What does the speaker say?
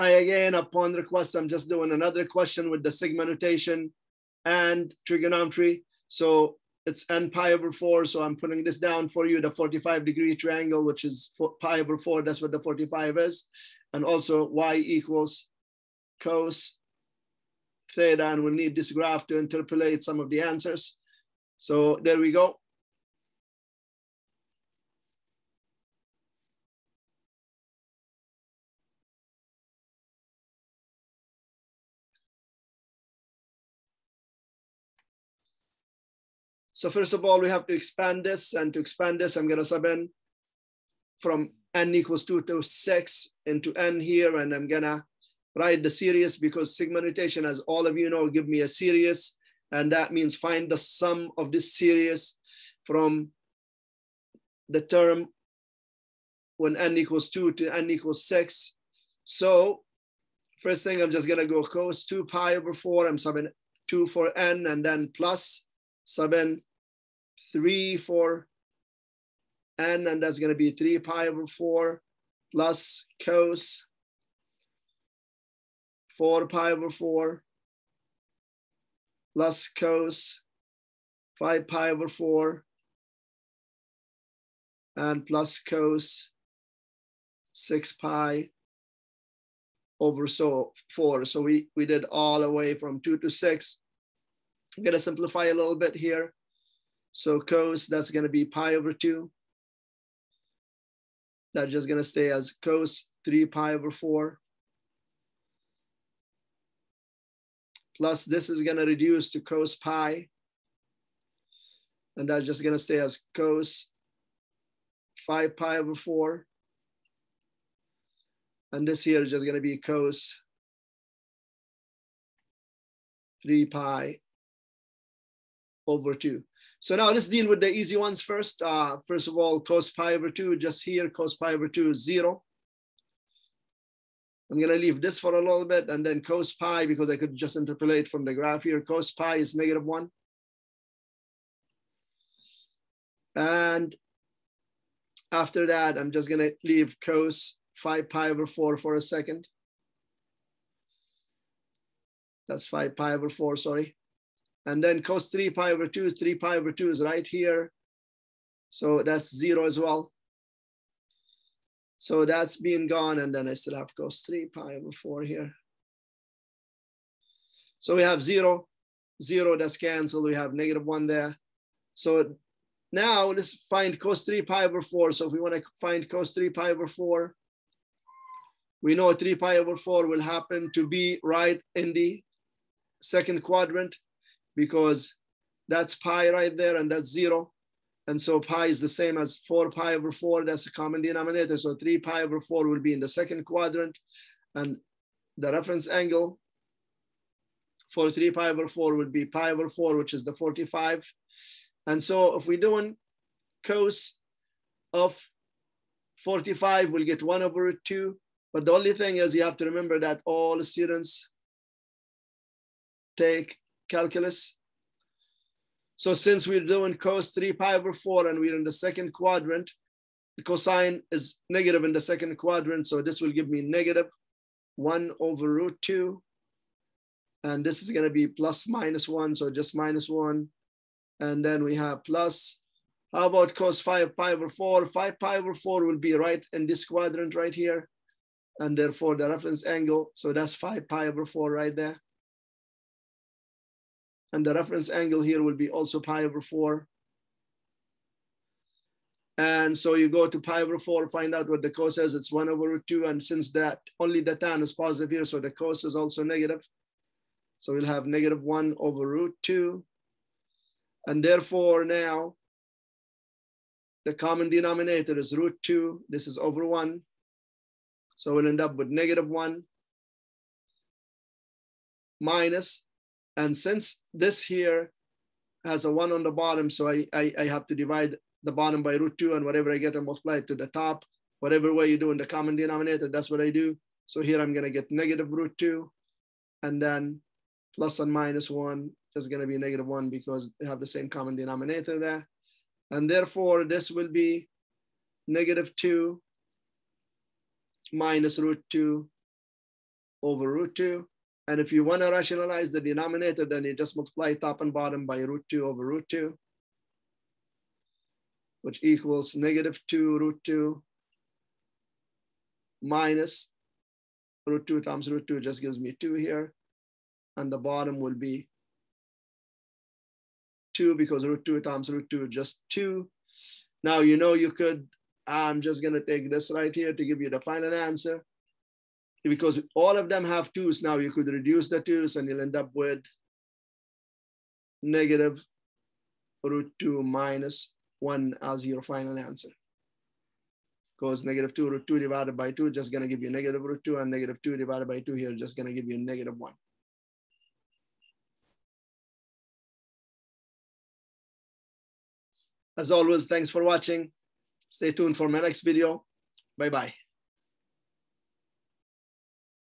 hi again. Upon request, I'm just doing another question with the sigma notation and trigonometry. So it's n pi over 4. So I'm putting this down for you, the 45-degree triangle, which is pi over 4. That's what the 45 is. And also y equals cos theta. And we'll need this graph to interpolate some of the answers. So there we go. So first of all, we have to expand this, and to expand this, I'm going to sub in from n equals 2 to 6 into n here, and I'm going to write the series because sigma notation, as all of you know, give me a series, and that means find the sum of this series from the term when n equals 2 to n equals 6. So first thing, I'm just going to go cos 2 pi over 4, I'm subbing 2 for n, and then plus sub in 3 for n, and that's going to be 3 pi over 4 plus cos 4 pi over 4 plus cos 5 pi over 4 and plus cos 6 pi over 4. So we did all the way from 2 to 6. I'm going to simplify a little bit here. So cos, that's going to be pi over 2. That's just going to stay as cos 3 pi over 4. Plus this is going to reduce to cos pi. And that's just going to stay as cos 5 pi over 4. And this here is just going to be cos 3 pi over 2. So now let's deal with the easy ones first. First of all, cos pi over 2, just here, cos pi over 2 is 0. I'm going to leave this for a little bit, and then cos pi, because I could just interpolate from the graph here, cos pi is negative 1. And after that, I'm just going to leave cos 5 pi over 4 for a second. That's 5 pi over 4, sorry. And then cos 3 pi over 2, 3 pi over 2 is right here. So that's 0 as well. So that's being gone. And then I still have cos 3 pi over 4 here. So we have 0. 0, that's canceled. We have negative 1 there. So now let's find cos 3 pi over 4. So if we want to find cos 3 pi over 4, we know 3 pi over 4 will happen to be right in the second quadrant, because that's pi right there, and that's 0. And so pi is the same as 4 pi over 4. That's a common denominator. So 3 pi over 4 will be in the second quadrant. And the reference angle for 3 pi over 4 would be pi over 4, which is the 45. And so if we're doing cos of 45, we'll get 1 over 2. But the only thing is you have to remember that all the students take calculus. So since we're doing cos 3 pi over 4 and we're in the second quadrant, the cosine is negative in the second quadrant. So this will give me negative 1 over root 2. And this is going to be plus minus 1. So just minus 1. And then we have plus. How about cos 5 pi over 4? 5 pi over 4 will be right in this quadrant right here. And therefore the reference angle. So that's 5 pi over 4 right there. And the reference angle here will be also pi over 4. And so you go to pi over 4, find out what the cos is. It's 1 over root 2. And since that only the tan is positive here, so the cos is also negative. So we'll have negative 1 over root 2. And therefore now the common denominator is root 2. This is over 1. So we'll end up with negative 1 minus. And since this here has a 1 on the bottom, so I have to divide the bottom by root 2, and whatever I get, I multiply it to the top. Whatever way you do in the common denominator, that's what I do. So here I'm going to get negative root 2, and then plus and minus 1 is going to be negative 1 because they have the same common denominator there. And therefore, this will be negative 2 minus root 2 over root 2. And if you want to rationalize the denominator, then you just multiply top and bottom by root 2 over root 2, which equals negative 2 root 2 minus root 2 times root 2 just gives me 2 here. And the bottom will be 2 because root 2 times root 2 is just 2. Now, you know, you could, I'm just going to take this right here to give you the final answer. Because all of them have 2's, now you could reduce the 2's and you'll end up with negative root 2 minus 1 as your final answer. Because negative 2 root 2 divided by 2 just going to give you negative root 2, and negative 2 divided by 2 here just going to give you negative 1. As always, thanks for watching. Stay tuned for my next video. Bye-bye.